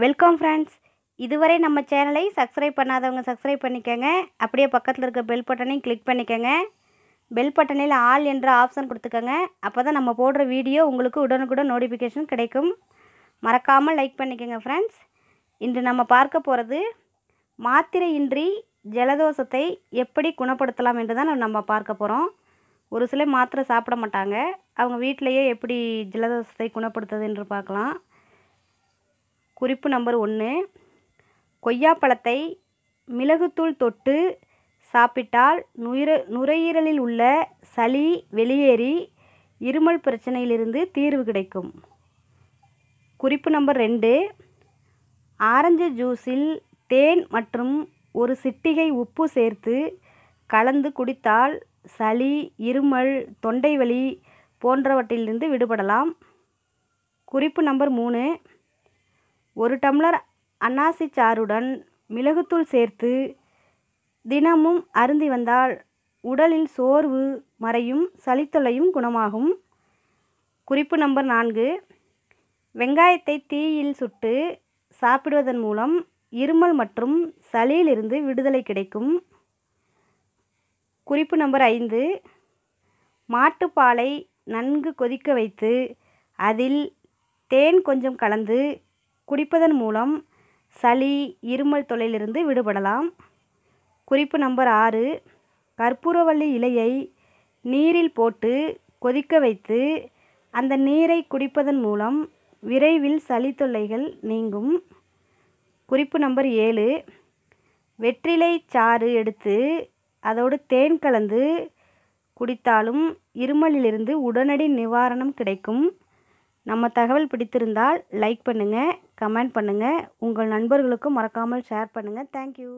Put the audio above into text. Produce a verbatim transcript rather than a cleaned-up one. welcome friends இதுவரை நம்ம சேனலை சப்ஸ்கிரைப் பண்ணாதவங்க சப்ஸ்கிரைப் பண்ணிக்கங்க அப்படியே பக்கத்துல இருக்க பெல் பட்டனையும் கிளிக் பண்ணிக்கங்க பெல் பட்டனில ஆல் என்ற ஆப்ஷன் கொடுத்துக்கங்க அப்பதான் நம்ம போடுற வீடியோ உங்களுக்கு உடனுக்குடன் நோட்டிஃபிகேஷன் கிடைக்கும் மறக்காம லைக் பண்ணிக்கங்க फ्रेंड्स இன்று நம்ம பார்க்க போறது மாத்திரையின்றி ஜலதோஷத்தை எப்படி குணப்படுத்தலாம் என்று தான் நம்ம பார்க்க போறோம் ஒரு சில மாத்திரை சாப்பிட மாட்டாங்க அவங்க வீட்லயே எப்படி ஜலதோஷத்தை குணப்படுத்துது என்று பார்க்கலாம் குறிப்பு நம்பர் ஒன்று கொய்யா பழத்தை மிளகுத்தூள் தொட்டு சாப்பிட்டால் நுரை நுரையீரலில் உள்ள சளி வெளியேறி இருமல் பிரச்சனையிலிருந்து தீர்வு கிடைக்கும் குறிப்பு நம்பர் இரண்டு ஆரஞ்சு ஜூஸில் தேன் மற்றும் ஒரு சிட்டிகை உப்பு சேர்த்து கலந்து குடித்தால் சளி இருமல் தொண்டை வலி போன்றவற்றிலிருந்து விடுபடலாம் குறிப்பு நம்பர் மூன்று ஒரு டம்ளர் அன்னாசி சாறுடன் மிளகுத்தூள் சேர்த்து தினமும் அருந்தி வந்தால் உடலில் சோர்வு மறையும் சளித்தொல்லையும் குணமாகும் குறிப்பு நம்பர் நான்கு வெங்காயத்தை தீயில் சுட்டு சாப்பிடுவதன் மூலம் இருமல் மற்றும் சளியிலிருந்து விடுதலை கிடைக்கும் குறிப்பு நம்பர் ஐந்து மாட்டுப்பாலை நன்கு கொதிக்க வைத்து அதில் தேன் கொஞ்சம் கலந்து குடிப்பதன் மூலம் சளி இருமல் தொல்லையிலிருந்து விடுபடலாம் குறிப்பு நம்பர் ஆறு கற்பூரவள்ளி இலையை நீரில் போட்டு கொதிக்க வைத்து அந்த நீரை குடிப்பதன் மூலம் விரைவில் சளி தொல்லைகள் நீங்கும் குறிப்பு நம்பர் ஏழு வெற்றிலை சாறு எடுத்து அதோடு தேன் கலந்து குடித்தாலும் இருமலிலிருந்து உடனடி நிவாரணம் கிடைக்கும் நம்ம தகவல் பிடித்திருந்தால் லைக் பண்ணுங்க கமெண்ட் பண்ணுங்க உங்கள் நண்பர்களுக்கும் மறக்காமல் ஷேர் பண்ணுங்க थैंक यू